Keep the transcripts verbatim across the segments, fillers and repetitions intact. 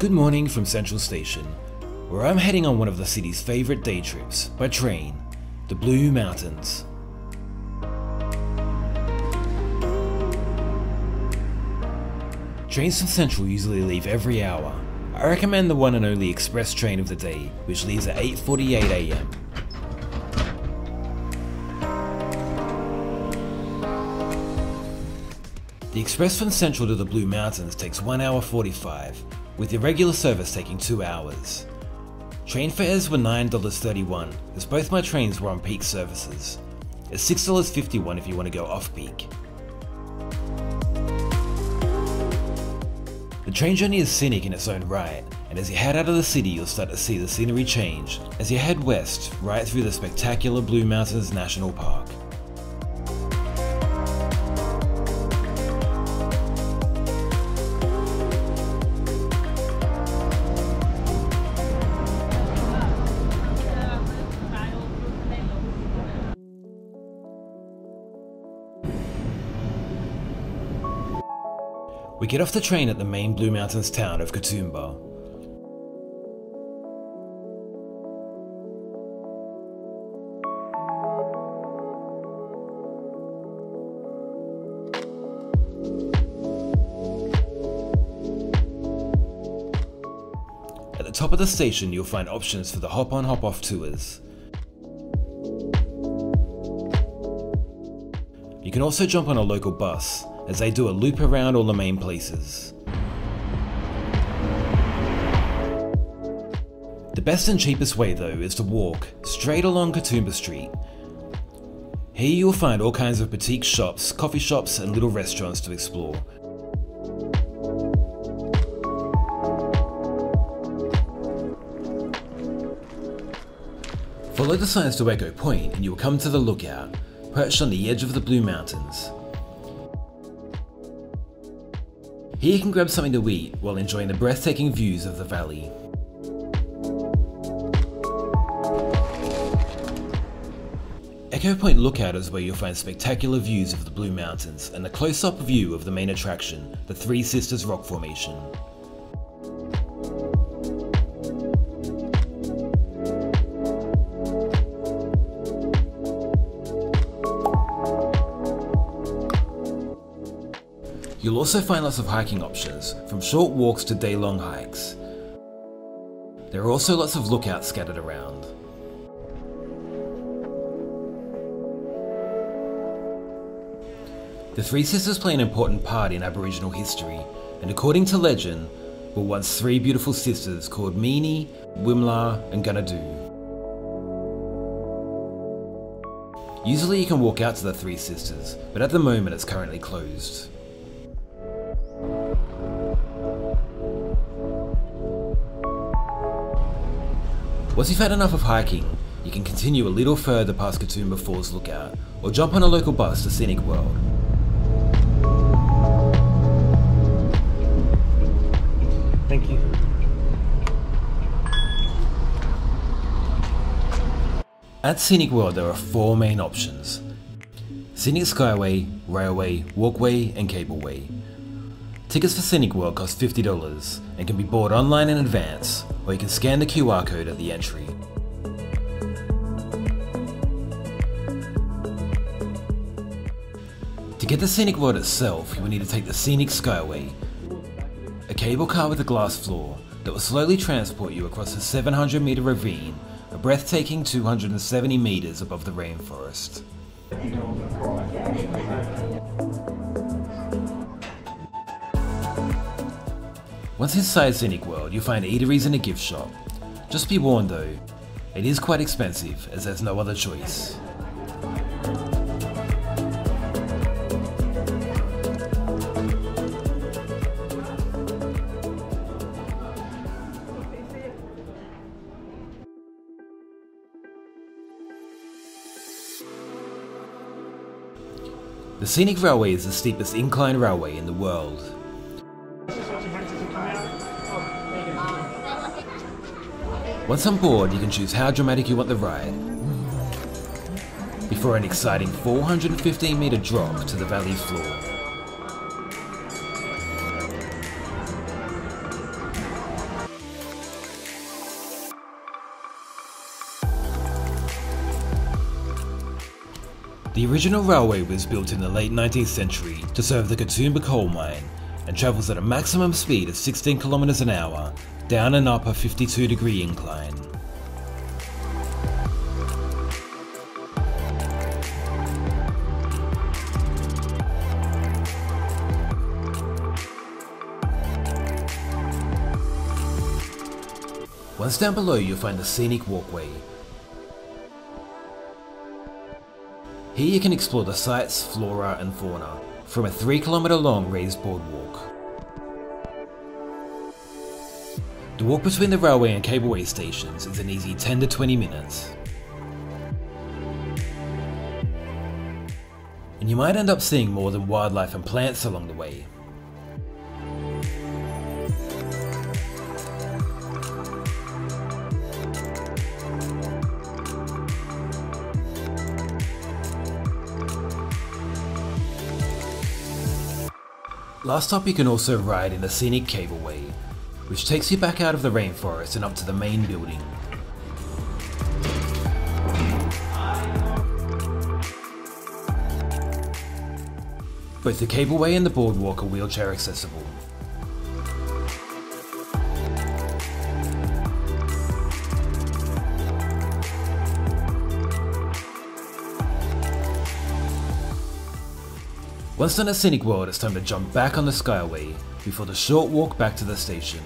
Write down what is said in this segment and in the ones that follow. Good morning from Central Station, where I'm heading on one of the city's favorite day trips by train, the Blue Mountains. Trains from Central usually leave every hour. I recommend the one and only express train of the day, which leaves at eight forty-eight a m. The express from Central to the Blue Mountains takes one hour forty-five, with the regular service taking two hours. Train fares were nine dollars thirty-one, as both my trains were on peak services. It's six dollars fifty-one if you want to go off-peak. The train journey is scenic in its own right, and as you head out of the city you'll start to see the scenery change as you head west right through the spectacular Blue Mountains National Park. We get off the train at the main Blue Mountains town of Katoomba. At the top of the station you'll find options for the hop-on hop-off tours. You can also jump on a local bus, as they do a loop around all the main places. The best and cheapest way though is to walk straight along Katoomba Street. Here you will find all kinds of boutique shops, coffee shops and little restaurants to explore. Follow the signs to Echo Point and you will come to the lookout, perched on the edge of the Blue Mountains. Here you can grab something to eat while enjoying the breathtaking views of the valley. Echo Point Lookout is where you'll find spectacular views of the Blue Mountains and a close-up view of the main attraction, the Three Sisters Rock Formation. You'll also find lots of hiking options, from short walks to day-long hikes. There are also lots of lookouts scattered around. The Three Sisters play an important part in Aboriginal history, and according to legend, were once three beautiful sisters called Meeny, Wimla and Gunadu. Usually you can walk out to the Three Sisters, but at the moment it's currently closed. Once you've had enough of hiking, you can continue a little further past Katoomba Falls Lookout, or jump on a local bus to Scenic World. Thank you. At Scenic World there are four main options: Scenic Skyway, Railway, Walkway and Cableway. Tickets for Scenic World cost fifty dollars and can be bought online in advance, or you can scan the Q R code at the entry. To get to Scenic World itself, you will need to take the Scenic Skyway, a cable car with a glass floor that will slowly transport you across a seven hundred meter ravine, a breathtaking two hundred seventy meters above the rainforest. Once inside Scenic World, you'll find eateries and a gift shop. Just be warned though, it is quite expensive as there's no other choice. The Scenic Railway is the steepest incline railway in the world. Once on board, you can choose how dramatic you want the ride, before an exciting four hundred fifteen meter drop to the valley floor. The original railway was built in the late nineteenth century to serve the Katoomba coal mine and travels at a maximum speed of sixteen kilometers an hour down and up a fifty-two degree incline. Once down below, you'll find the Scenic Walkway. Here you can explore the sights, flora and fauna from a three kilometer long raised boardwalk. The walk between the railway and cableway stations is an easy ten to twenty minutes. And you might end up seeing more than wildlife and plants along the way. Last up, you can also ride in the Scenic Cableway, which takes you back out of the rainforest and up to the main building. Both the cableway and the boardwalk are wheelchair accessible. Once in a Scenic World, it's time to jump back on the Skyway before the short walk back to the station.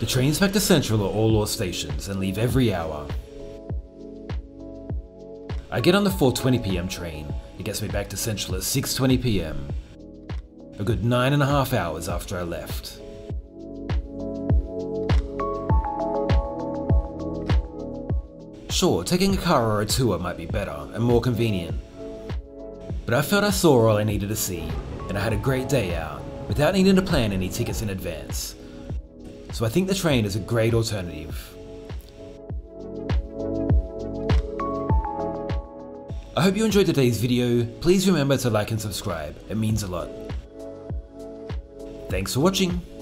The trains back to Central are all off stations and leave every hour. I get on the four twenty p m train. It gets me back to Central at six twenty p m, a good nine and a half hours after I left. Sure, taking a car or a tour might be better and more convenient, but I felt I saw all I needed to see and I had a great day out without needing to plan any tickets in advance. So I think the train is a great alternative. I hope you enjoyed today's video. Please remember to like and subscribe, it means a lot. Thanks for watching.